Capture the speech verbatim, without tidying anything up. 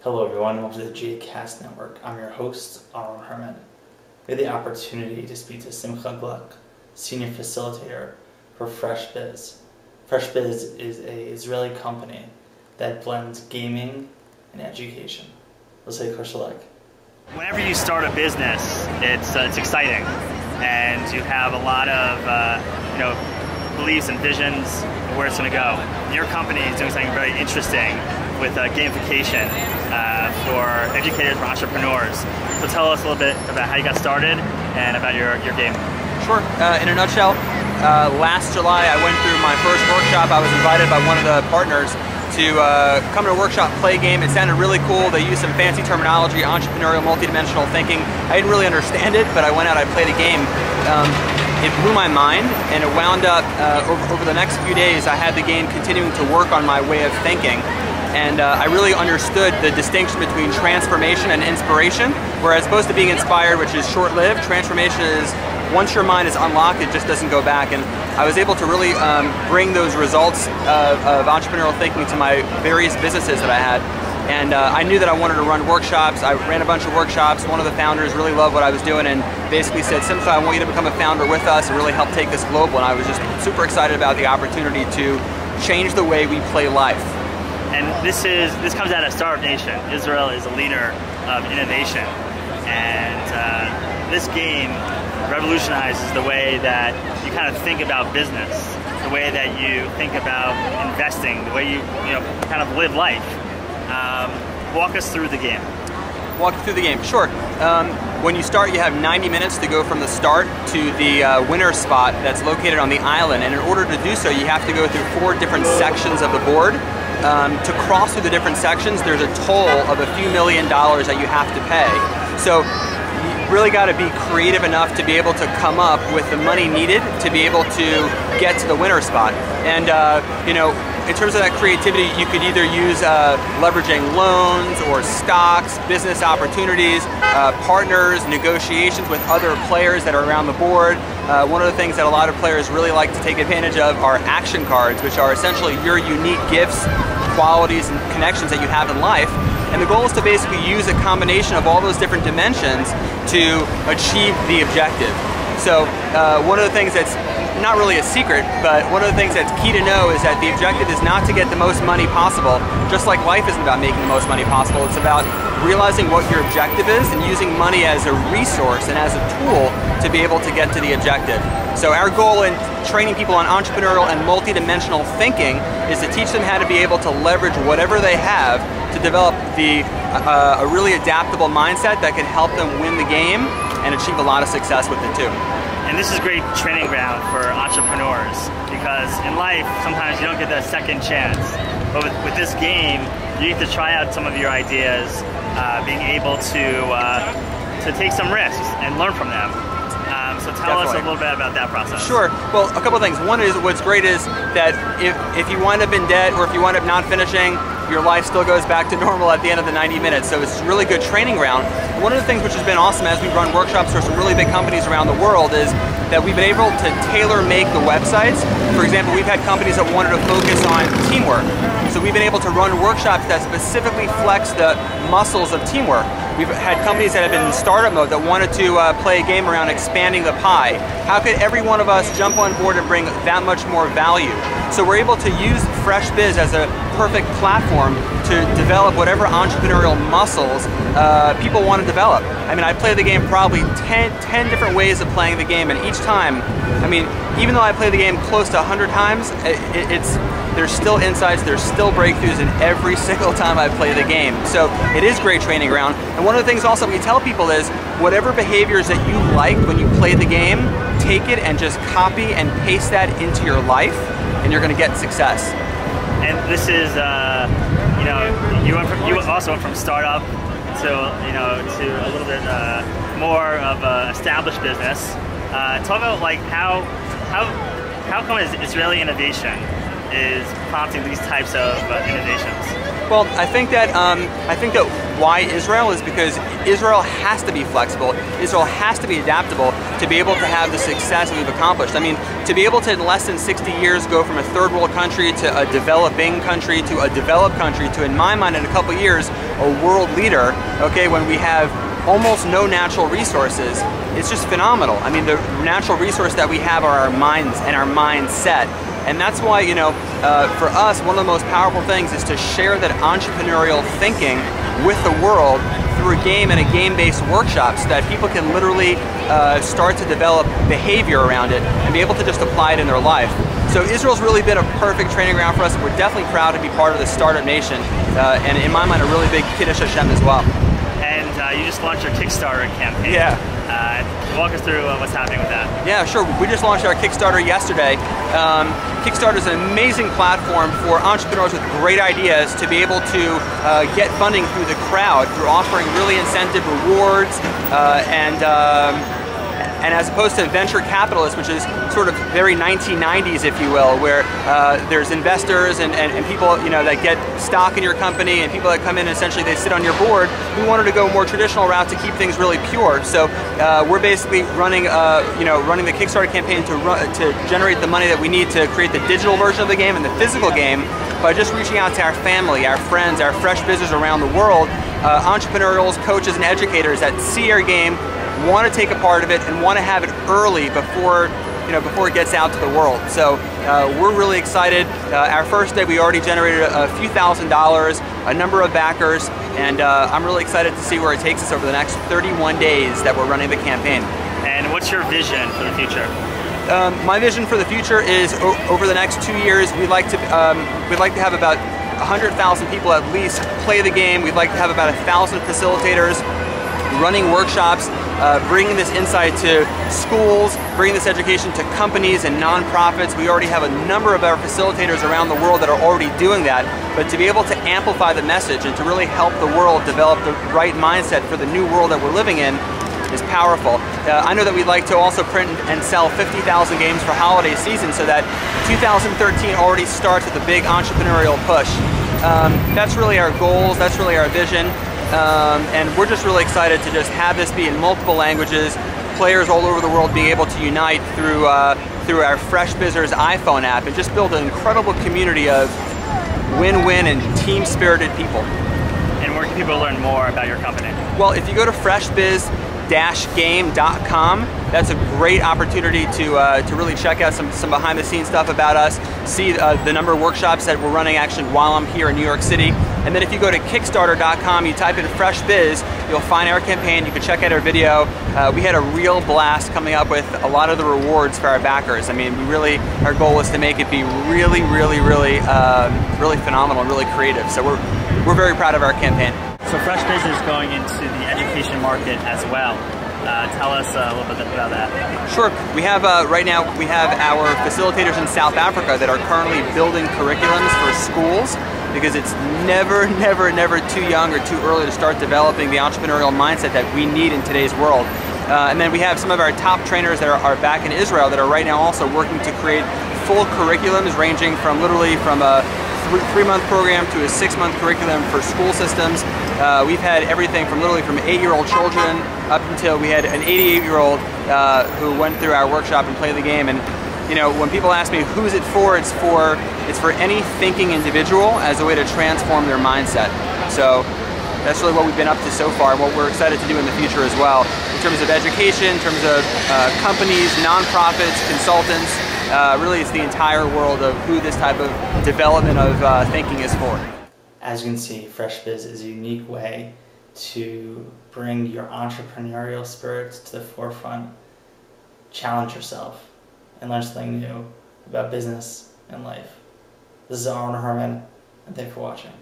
Hello everyone, welcome to the GACast Network. I'm your host, Aaron Herman. We had the opportunity to speak to Simcha Gluck, Senior Facilitator for Fresh Biz. Fresh Biz is an Israeli company that blends gaming and education. Let's say Kiddush Hashem. Whenever you start a business, it's uh, it's exciting, and you have a lot of uh, you know beliefs and visions of where it's going to go. Your company is doing something very interesting with uh, gamification uh, for educators, for entrepreneurs. So tell us a little bit about how you got started and about your your game. Sure. Uh, in a nutshell, uh, last July I went through my first workshop. I was invited by one of the partners to uh, come to a workshop, play a game. It sounded really cool. They used some fancy terminology, entrepreneurial, multidimensional thinking. I didn't really understand it, but I went out, I played a game. Um, it blew my mind, and it wound up, uh, over, over the next few days, I had the game continuing to work on my way of thinking. And uh, I really understood the distinction between transformation and inspiration, whereas opposed to being inspired, which is short-lived, transformation is once your mind is unlocked, it just doesn't go back. And I was able to really um, bring those results of, of entrepreneurial thinking to my various businesses that I had. And uh, I knew that I wanted to run workshops. I ran a bunch of workshops. One of the founders really loved what I was doing and basically said, Simcha, I want you to become a founder with us and really help take this global. And I was just super excited about the opportunity to change the way we play life. And this is this comes out of Startup Nation. Israel is a leader of innovation. And uh, this game revolutionizes the way that you kind of think about business, the way that you think about investing, the way you you know kind of live life. Um, walk us through the game. Walk through the game, sure. Um, when you start, you have ninety minutes to go from the start to the uh, winner spot that's located on the island. And in order to do so, you have to go through four different sections of the board. Um, to cross through the different sections, there's a toll of a few million dollars that you have to pay. So you really got to be creative enough to be able to come up with the money needed to be able to get to the winner spot. And uh, you know, in terms of that creativity, you could either use uh, leveraging loans or stocks, business opportunities, uh, partners, negotiations with other players that are around the board. Uh, one of the things that a lot of players really like to take advantage of are action cards, which are essentially your unique gifts, qualities, and connections that you have in life. And the goal is to basically use a combination of all those different dimensions to achieve the objective. So uh, one of the things that's not really a secret, but one of the things that's key to know is that the objective is not to get the most money possible, just like life isn't about making the most money possible. It's about realizing what your objective is and using money as a resource and as a tool to be able to get to the objective. So our goal in training people on entrepreneurial and multidimensional thinking is to teach them how to be able to leverage whatever they have to develop the, uh, a really adaptable mindset that can help them win the game and achieve a lot of success with it too. And this is great training ground for entrepreneurs because in life, sometimes you don't get that second chance. But with, with this game, you get to try out some of your ideas, uh, being able to uh, to take some risks and learn from them. Um, so tell Definitely. us a little bit about that process. Sure. Well, a couple of things. One is what's great is that if, if you wind up in debt or if you wind up not finishing, your life still goes back to normal at the end of the ninety minutes. So it's a really good training ground. One of the things which has been awesome as we run workshops for some really big companies around the world is that we've been able to tailor make the websites. For example, we've had companies that wanted to focus on teamwork. So we've been able to run workshops that specifically flex the muscles of teamwork. We've had companies that have been in startup mode that wanted to uh, play a game around expanding the pie. How could every one of us jump on board and bring that much more value? So we're able to use FreshBiz as a perfect platform to develop whatever entrepreneurial muscles uh, people want to develop. I mean, I play the game probably ten, ten different ways of playing the game, and each time, I mean, even though I play the game close to a hundred times, it, it's, there's still insights, there's still breakthroughs in every single time I play the game. So it is great training ground. And one of the things also we tell people is whatever behaviors that you like when you play the game, take it and just copy and paste that into your life, and you're going to get success. And this is, uh, you know, you went from, you also went from startup to, you know, to a little bit uh, more of an established business. Uh, talk about like how how how come Israeli innovation is prompting these types of uh, innovations? Well, I think that um, I think that why Israel is because Israel has to be flexible. Israel has to be adaptable to be able to have the success that we've accomplished. I mean, to be able to in less than sixty years go from a third world country to a developing country to a developed country to, in my mind, in a couple of years, a world leader. Okay, when we have almost no natural resources, it's just phenomenal. I mean, the natural resource that we have are our minds and our mindset. And that's why, you know, uh, for us, one of the most powerful things is to share that entrepreneurial thinking with the world through a game and a game-based workshop so that people can literally uh, start to develop behavior around it and be able to just apply it in their life. So Israel's really been a perfect training ground for us. We're definitely proud to be part of the startup nation. Uh, and in my mind, a really big Kiddush Hashem as well. And uh, you just launched your Kickstarter campaign. Yeah. Uh, walk us through uh, what's happening with that. Yeah, sure. We just launched our Kickstarter yesterday. Um, Kickstarter is an amazing platform for entrepreneurs with great ideas to be able to uh, get funding through the crowd through offering really incentive rewards uh, and um, and as opposed to venture capitalists, which is sort of very nineteen nineties, if you will, where uh, there's investors and, and, and people, you know, that get stock in your company and people that come in and essentially they sit on your board. We wanted to go a more traditional route to keep things really pure. So uh, we're basically running, uh, you know, running the Kickstarter campaign to run, to generate the money that we need to create the digital version of the game and the physical game by just reaching out to our family, our friends, our Fresh Bizzers around the world, uh, entrepreneurs, coaches, and educators that see our game, want to take a part of it and want to have it early before, you know, before it gets out to the world. So uh, we're really excited. Uh, our first day, we already generated a, a few thousand dollars, a number of backers, and uh, I'm really excited to see where it takes us over the next thirty-one days that we're running the campaign. And what's your vision for the future? Um, my vision for the future is o over the next two years, we'd like to um, we'd like to have about one hundred thousand people at least play the game. We'd like to have about a thousand facilitators running workshops, uh, bringing this insight to schools, bringing this education to companies and nonprofits. We already have a number of our facilitators around the world that are already doing that, but to be able to amplify the message and to really help the world develop the right mindset for the new world that we're living in is powerful. Uh, I know that we'd like to also print and sell fifty thousand games for holiday season so that two thousand thirteen already starts with a big entrepreneurial push. Um, that's really our goals, that's really our vision. Um, and we're just really excited to just have this be in multiple languages, players all over the world being able to unite through uh, through our FreshBizzers iPhone app and just build an incredible community of win-win and team-spirited people. And where can people learn more about your company? Well, if you go to FreshBiz Dash game dot com. That's a great opportunity to uh, to really check out some, some behind the scenes stuff about us, see uh, the number of workshops that we're running actually while I'm here in New York City. And then if you go to Kickstarter dot com, you type in Fresh Biz, you'll find our campaign, you can check out our video. Uh, we had a real blast coming up with a lot of the rewards for our backers. I mean, we really, our goal was to make it be really, really, really, um, really phenomenal, really creative. So we're, we're very proud of our campaign. So Fresh Biz is going into the education market as well. Uh, tell us a little bit about that. Sure. We have, uh, right now, we have our facilitators in South Africa that are currently building curriculums for schools because it's never, never, never too young or too early to start developing the entrepreneurial mindset that we need in today's world. Uh, and then we have some of our top trainers that are, are back in Israel that are right now also working to create full curriculums ranging from literally from a three-month program to a six-month curriculum for school systems. Uh, we've had everything from literally from eight-year-old children up until we had an eighty-eight-year-old uh, who went through our workshop and played the game. And you know, when people ask me who's it for, it's for it's for any thinking individual as a way to transform their mindset. So that's really what we've been up to so far and what we're excited to do in the future as well in terms of education, in terms of uh, companies, nonprofits, consultants. Uh, really it's the entire world of who this type of development of uh, thinking is for. As you can see, FreshBiz is a unique way to bring your entrepreneurial spirits to the forefront, challenge yourself, and learn something new about business and life. This is Aaron Herman, and thanks for watching.